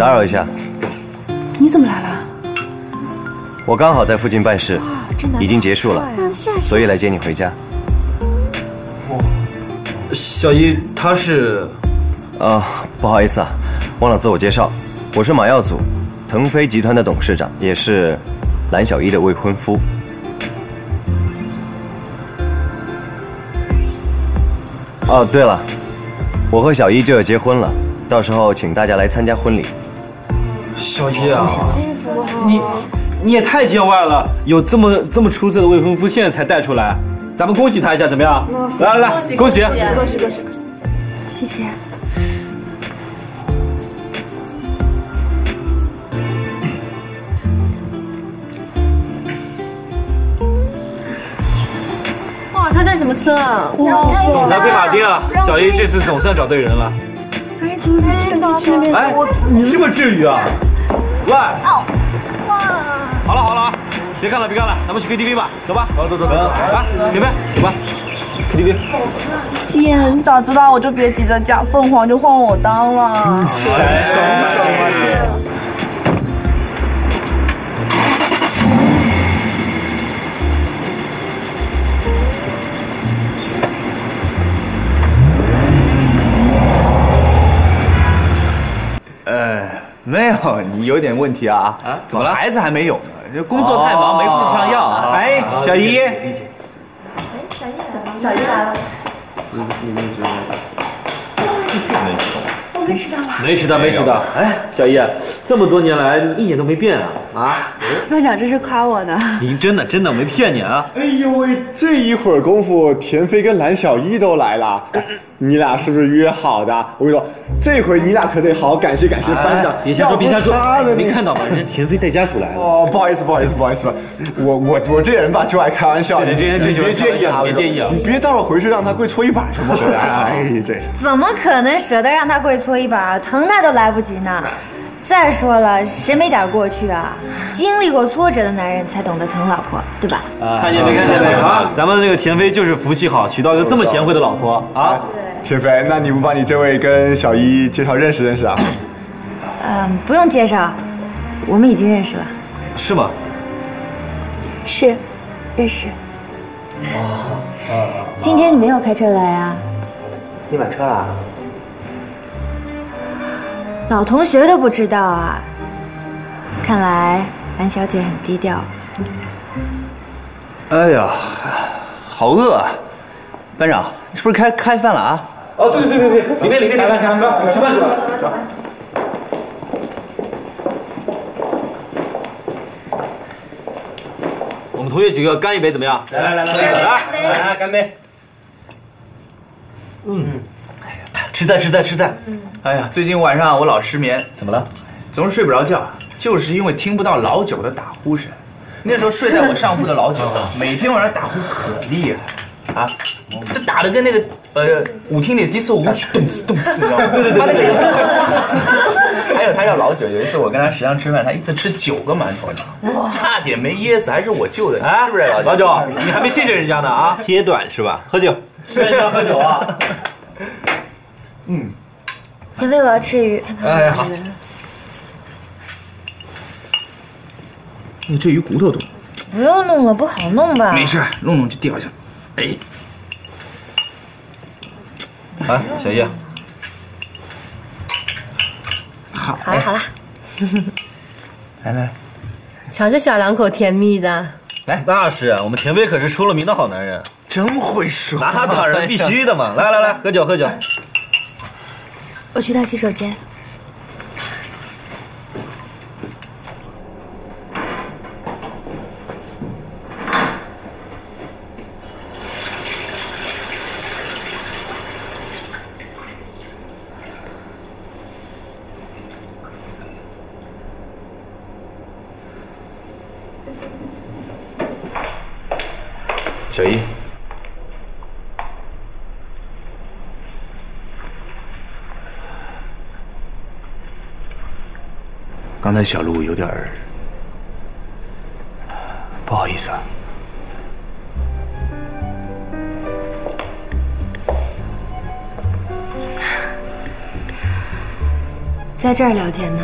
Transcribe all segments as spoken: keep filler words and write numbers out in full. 打扰一下。你怎么来了？我刚好在附近办事，已经结束了，所以来接你回家。小姨，她是……啊，不好意思啊，忘了自我介绍，我是马耀祖，腾飞集团的董事长，也是蓝小一的未婚夫。 哦，对了，我和小一就要结婚了，到时候请大家来参加婚礼。小一啊，你你也太见外了，有这么这么出色的未婚夫，现在才带出来，咱们恭喜他一下，怎么样？来来来，恭喜！恭喜恭喜！谢谢。哇，他开什么车啊？哇！ 总裁贝马丁啊，小姨这次总算找对人了。哎，怎么去去那边？哎，你这么至于啊？喂！哦，哇！好了好了啊，别看了别看了，咱们去 K T V 吧，走吧，走走走走，来，别别，走吧 ，K T V。天，早知道我就别急着嫁，凤凰就换我当了。什么什么？ 呃，没有，你有点问题啊啊！怎么了？孩子还没有呢，工作太忙，没顾得上要啊。哎，小姨，理解。哎，小姨，小姨来了。你你没吃到？我没迟到吧？没迟到，没迟到。哎，小姨，这么多年来你一点都没变啊啊！班长这是夸我呢。你真的真的没骗你啊！哎呦喂，这一会儿功夫，田飞跟蓝小一都来了。 你俩是不是约好的？我跟你说，这回你俩可得好好感谢感谢班长。别瞎说，别瞎说，没看到吧？人家田飞带家属来了。哦，不好意思，不好意思，不好意思，我我我这人吧就爱开玩笑。你这人真喜欢开玩笑，别介意啊！你别到时候回去让他跪搓衣板什么的。哎，这怎么可能舍得让他跪搓衣板？疼他都来不及呢。再说了，谁没点过去啊？经历过挫折的男人才懂得疼老婆，对吧？看见没？看见没？啊，咱们这个田飞就是福气好，娶到一个这么贤惠的老婆啊！ 田飞，那你不把你这位跟小一介绍认识认识啊？嗯，不用介绍，我们已经认识了。是吗？是，认识。哦，今天你没有开车来啊？你买车了？老同学都不知道啊。看来蓝小姐很低调。哎呀，好饿啊！班长，你是不是开开饭了啊？ 哦，对对对对对，里面里面，来来来来，吃饭去吧。我们同学几个干一杯，怎么样？来来来来来来，干杯！嗯，吃菜吃菜吃菜。哎呀，最近晚上我老失眠，怎么了？总是睡不着觉，就是因为听不到老九的打呼声。那时候睡在我上铺的老九，每天晚上打呼可厉害啊，这打得跟那个。 呃，舞厅里的迪斯舞曲，动次动次，你知道吗？对对对对对。还有他叫老九，有一次我跟他食堂吃饭，他一次吃九个馒头呢，差点没噎死，还是我救的你，是不是老九？你还没谢谢人家呢啊？揭短是吧？喝酒，人家喝酒啊。嗯，田飞，我要吃鱼。哎，好。你这鱼骨头多。不用弄了，不好弄吧？没事，弄弄就掉下来。哎。 啊，小叶，好，好了好了，来来，瞧这小两口甜蜜的，来，那是我们田飞可是出了名的好男人，真会说，那当然必须的嘛，来来来，喝酒喝酒，我去趟洗手间。 小一，刚才小陆有点儿不好意思啊。在这儿聊天呢。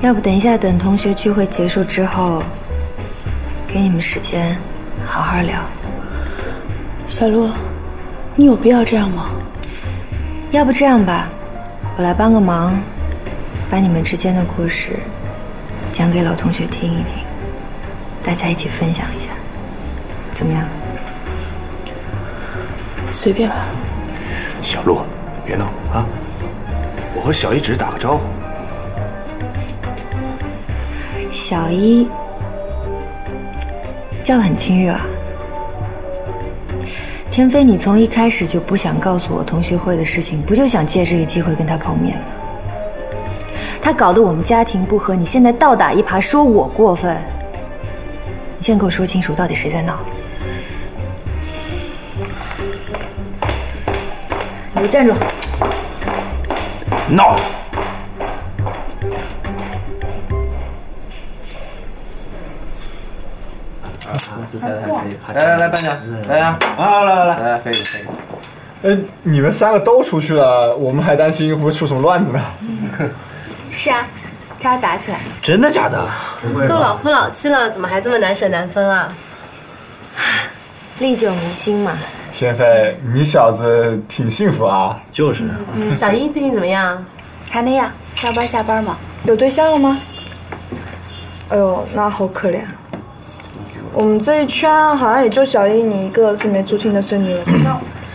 要不等一下，等同学聚会结束之后，给你们时间好好聊。小陆，你有必要这样吗？要不这样吧，我来帮个忙，把你们之间的故事讲给老同学听一听，大家一起分享一下，怎么样？随便吧。小陆，别闹啊！ 我和小一只打个招呼。小一叫得很亲热啊。天飞，你从一开始就不想告诉我同学会的事情，不就想借这个机会跟他碰面吗？他搞得我们家庭不和，你现在倒打一耙说我过分。你先给我说清楚，到底谁在闹？你站住！ 闹！来来来，班长，来呀！啊，来来来，来飞一个，飞一个。哎，你们三个都出去了，我们还担心会不会出什么乱子呢？是啊，他要打起来。真的假的？都老夫老妻了，怎么还这么难舍难分啊？历久弥新嘛。 天飞，你小子挺幸福啊！就是。嗯，小一最近怎么样？还那样，上班下班嘛。有对象了吗？哎呦，那好可怜。我们这一圈好像也就小一你一个是没出清的剩女了。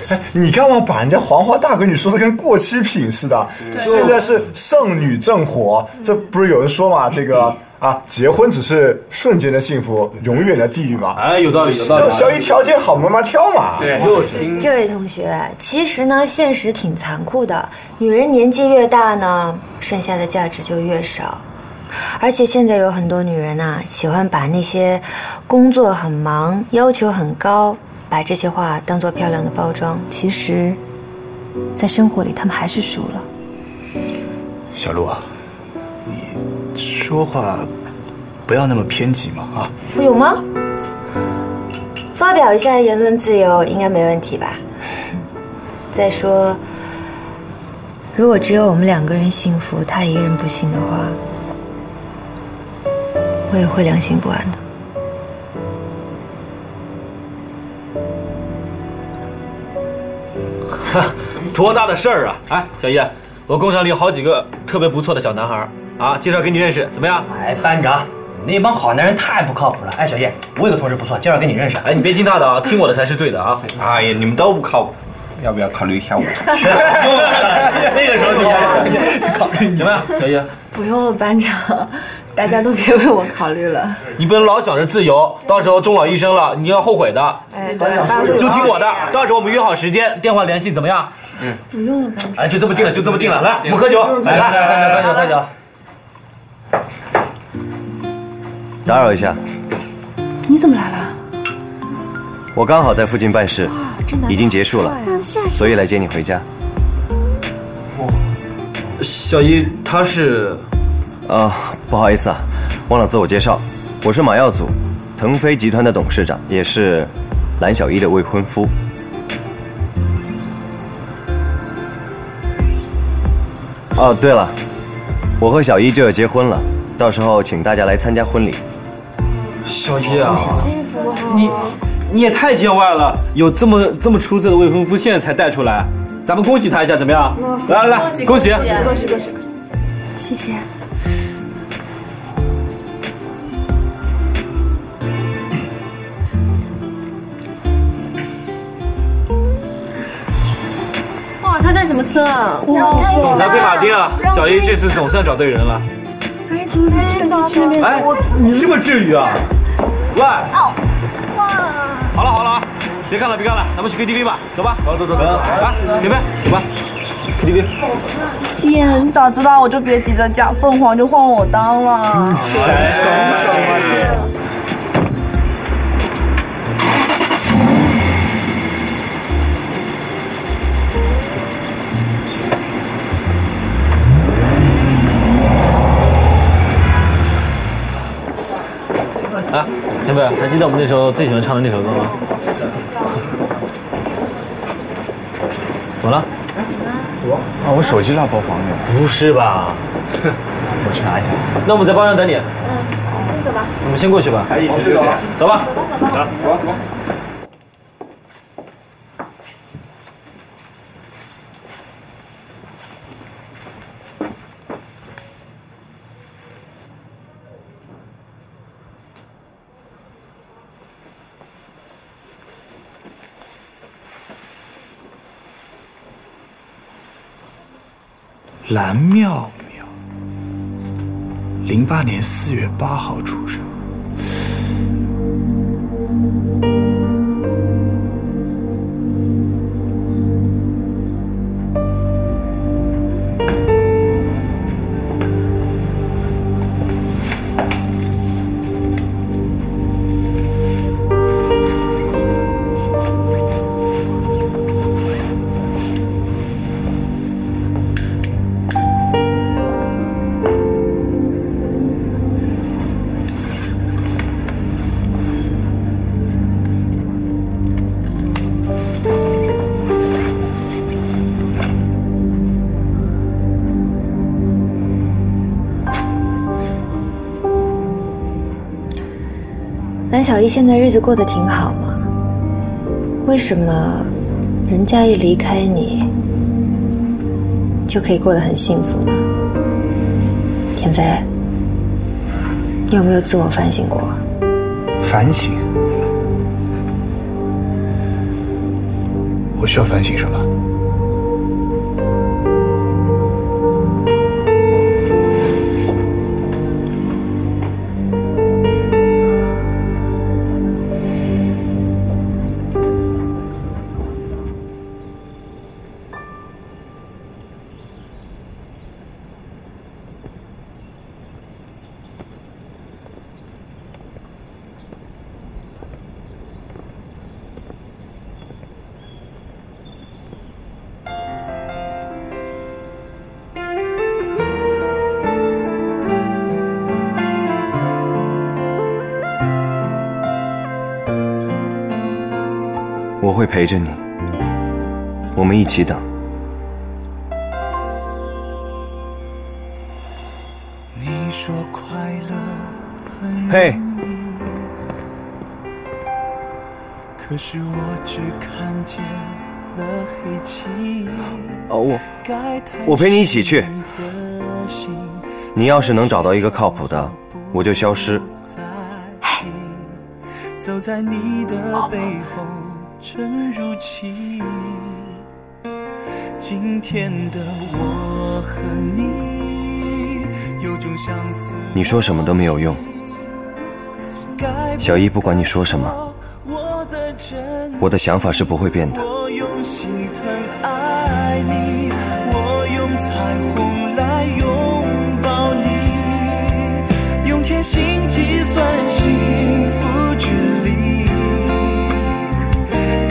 哎，你干嘛把人家黄花大闺女说的跟过期品似的？现在是剩女正火，这不是有人说嘛？这个。 啊，结婚只是瞬间的幸福，永远的地狱嘛！哎，有道理，有道理。小一条件好，慢慢挑嘛。对，就是。这位同学，其实呢，现实挺残酷的。女人年纪越大呢，剩下的价值就越少。而且现在有很多女人呐、啊，喜欢把那些工作很忙、要求很高，把这些话当做漂亮的包装。其实，在生活里，她们还是输了。小陆啊，你。 说话不要那么偏激嘛啊！我有吗？发表一下言论自由应该没问题吧？再说，如果只有我们两个人幸福，他一个人不幸的话，我也会良心不安的。哈，多大的事儿啊！哎，小叶，我工厂里有好几个特别不错的小男孩。 啊，介绍给你认识，怎么样？哎，班长，你那帮好男人太不靠谱了。哎，小叶，我有个同事不错，介绍给你认识。哎，你别听他的啊，听我的才是对的啊。哎呀，你们都不靠谱，要不要考虑一下我？那个时候考虑怎么样，小叶？不用了，班长，大家都别为我考虑了。你不能老想着自由，到时候终老一生了，你要后悔的。哎，班长，就听我的，到时候我们约好时间，电话联系，怎么样？嗯，不用了，班长。哎，就这么定了，就这么定了。来，我们喝酒，来来来来，喝酒喝酒。 打扰一下，你怎么来了？我刚好在附近办事，已经结束了，所以来接你回家。小一，他是……啊，不好意思啊，忘了自我介绍，我是马耀祖，腾飞集团的董事长，也是蓝小一的未婚夫。哦，对了，我和小一就要结婚了，到时候请大家来参加婚礼。 小叶啊，你你也太见外了！有这么这么出色的未婚夫，现在才带出来，咱们恭喜他一下，怎么样？来来来，恭喜恭喜恭喜恭喜！谢谢。哇，他干什么车？哇，才飞马丁啊！小叶这次总算找对人了。哎，怎么去那边？哎，你这么至于啊？ 喂，哦，哇！好了好了啊，别看了别看了，咱们去 K T V 吧，走吧，走走走走，来，姐妹，走吧 ，K T V。天，早知道我就别急着嫁，凤凰就换我当了。爽爽爽啊！啊。 天飞，还记得我们那时候最喜欢唱的那首歌吗？怎么了？我啊，我手机落包房里了。不是吧？哼，我去拿一下。那我们在包厢等你。嗯，先走吧。我们先过去吧。哎，我先走吧。走吧，走吧，走吧，走吧，走吧。 蓝妙妙，零八年四月八号出生。蓝小一现在日子过得挺好嘛，为什么人家一离开你就可以过得很幸福呢？田飞，你有没有自我反省过？反省？我需要反省什么？ 我会陪着你，我们一起等。嘿，哦，我我陪你一起去。你要是能找到一个靠谱的，我就消失。嘿，哦。 沉入记忆，今天的我和你有种相似。你说什么都没有用，小一，不管你说什么，我的想法是不会变的。我用心疼爱你，我用彩虹来拥抱你，用贴心计算幸福距离。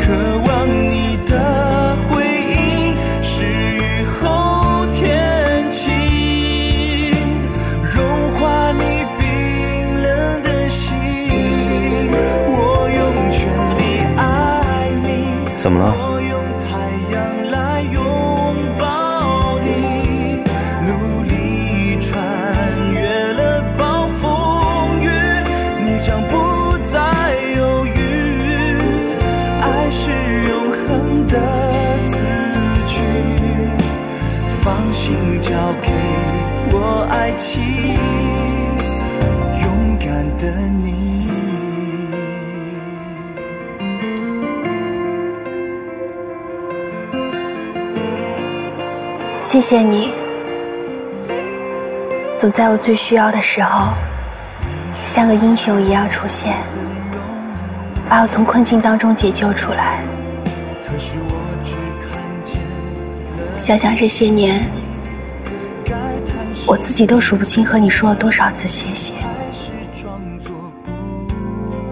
渴望你的回应是雨后天晴，融化你冰冷的心。我用全力爱你。怎么了？我用太阳来拥抱你，努力穿越了暴风雨，你将不再犹豫。 是永恒的字句，放心交给我爱情，勇敢的你。谢谢你，总在我最需要的时候，像个英雄一样出现。 把我从困境当中解救出来。想想这些年，我自己都数不清和你说了多少次谢谢，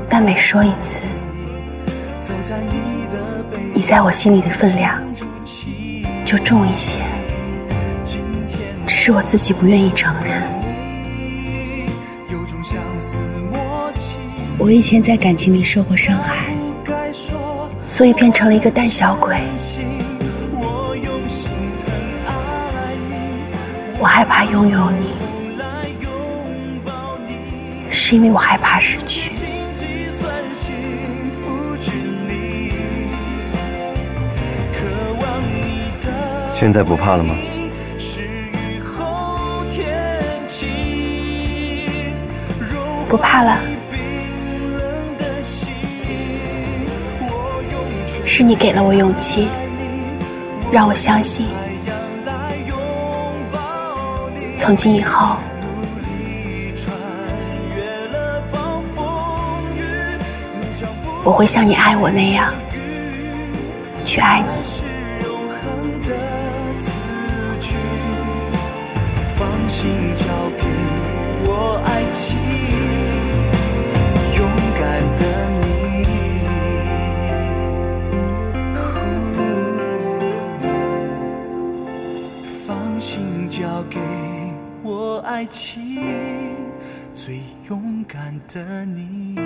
但每说一次，你在我心里的分量就重一些，只是我自己不愿意承认。 我以前在感情里受过伤害，所以变成了一个胆小鬼。我害怕拥有你，是因为我害怕失去。现在不怕了吗？不怕了。是你给了我勇气，让我相信。 从今以后，我会像你爱我那样去爱你。放心交给我爱情，勇敢的你，放心交给。 我爱情最勇敢的你。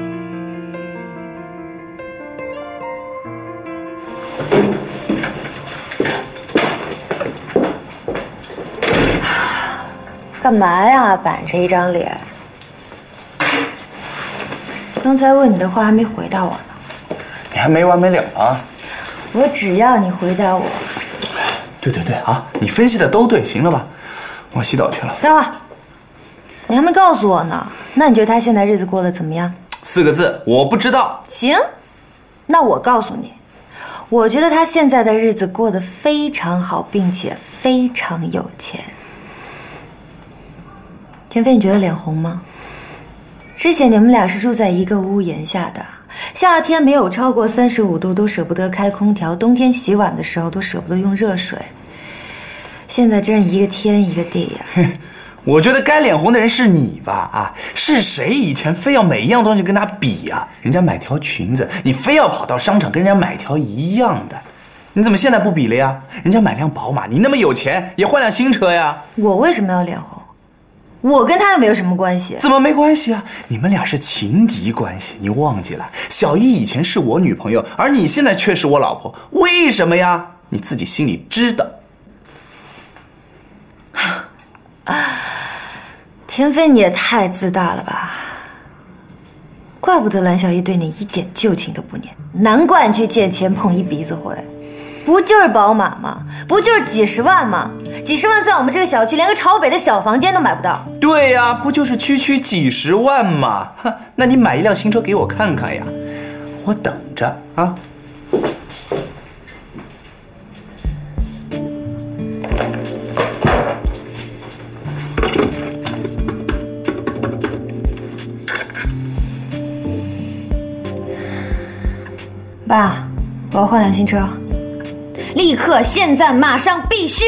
干嘛呀，板着一张脸？刚才问你的话还没回答我呢。你还没完没了啊！我只要你回答我。对对对啊，你分析的都对，行了吧？ 我洗澡去了。等会儿，你还没告诉我呢。那你觉得他现在日子过得怎么样？四个字，我不知道。行，那我告诉你，我觉得他现在的日子过得非常好，并且非常有钱。田飞，你觉得脸红吗？之前你们俩是住在一个屋檐下的，夏天没有超过三十五度都舍不得开空调，冬天洗碗的时候都舍不得用热水。 现在真是一个天一个地呀、啊！我觉得该脸红的人是你吧？啊，是谁以前非要每一样东西跟他比呀、啊？人家买条裙子，你非要跑到商场跟人家买条一样的，你怎么现在不比了呀？人家买辆宝马，你那么有钱也换辆新车呀？我为什么要脸红？我跟他又没有什么关系。怎么没关系啊？你们俩是情敌关系，你忘记了？小伊以前是我女朋友，而你现在却是我老婆，为什么呀？你自己心里知道。 啊，田飞，你也太自大了吧！怪不得蓝小一对你一点旧情都不念，难怪你去见钱捧一鼻子灰。不就是宝马吗？不就是几十万吗？几十万在我们这个小区，连个朝北的小房间都买不到。对呀、啊，不就是区区几十万吗？哼，那你买一辆新车给我看看呀，我等着啊。 爸，我要换辆新车，立刻、现在、马上、必须！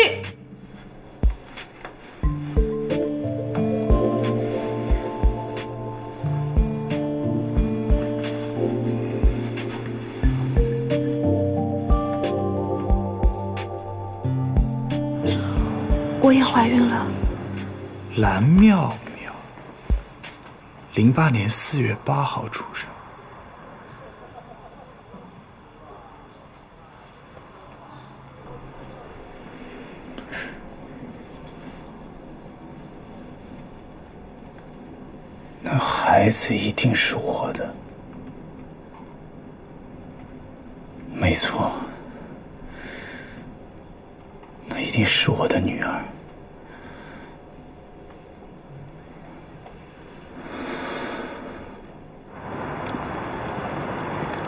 我也怀孕了。蓝妙妙，零八年四月八号出生。 孩子一定是我的，没错，那一定是我的女儿。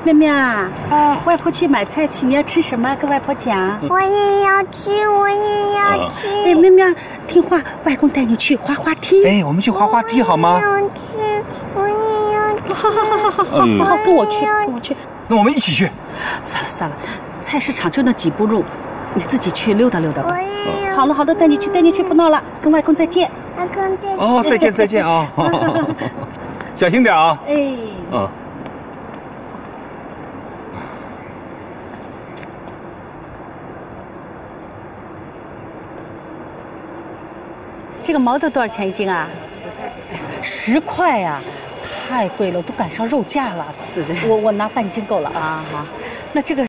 妹妹啊，嗯，外婆去买菜去，你要吃什么？跟外婆讲。我也要吃，我也要吃。哎，妹妹啊，听话，外公带你去滑滑梯。哎，我们去滑滑梯好吗？ 我也要去。好好好好好好，好好跟我去，跟我去。那我们一起去。算了算了，菜市场就那几步路，你自己去溜达溜达吧。好了好了，带你去带你去，不闹了。跟外公再见。外公再见。哦，再见再见啊！小心点啊！哎。嗯。这个毛豆多少钱一斤啊？ 十块呀、啊，太贵了，都赶上肉价了。是的，我我拿半斤够了啊。好，那这个